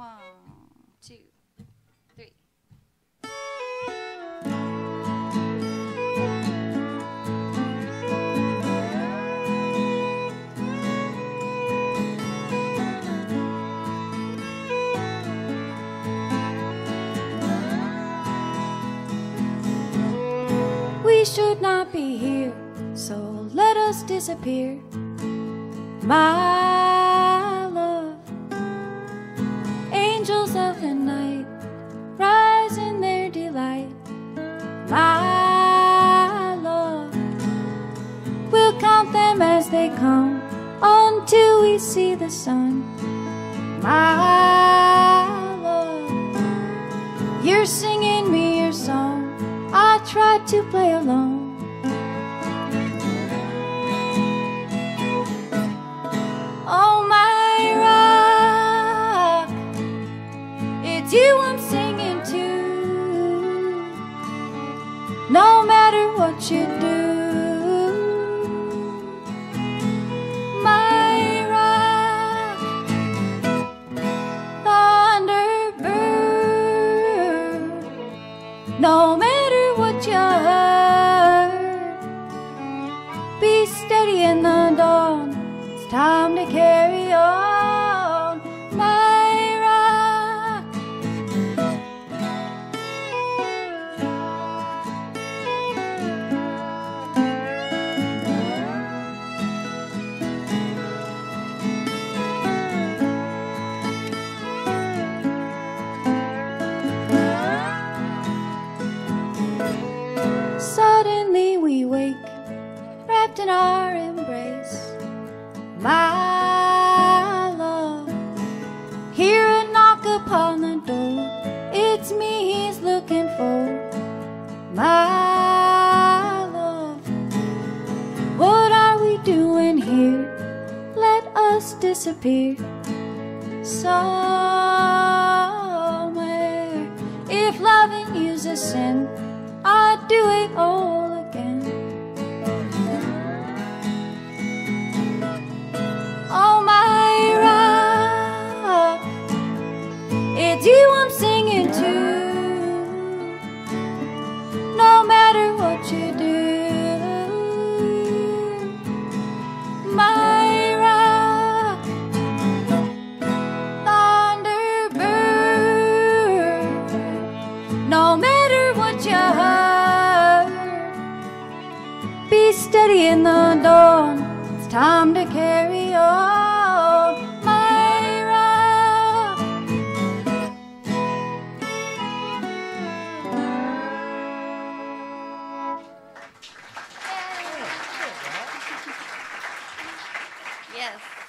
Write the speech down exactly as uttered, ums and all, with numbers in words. One, two, three. We should not be here, so let us disappear, my love. Angels of the night rise in their delight, my love. We'll count them as they come until we see the sun, my love. You're singing me your song, I tried to play along. Oh, my rock, it's you I'm singing to, no matter what you do. My rock, Thunderbird, no matter be steady in the dawn, it's time to carry on, my rock. Suddenly we wake, wrapped in our embrace, my love. Hear a knock upon the door, it's me he's looking for, my love. What are we doing here? Let us disappear somewhere. If loving you's a sin, I'd do it all again. Oh, my rock, it's you I'm singing to, no matter what you do. My rock, Thunderbird, no matter what you heard, be steady in the dawn, it's time to carry. Yes.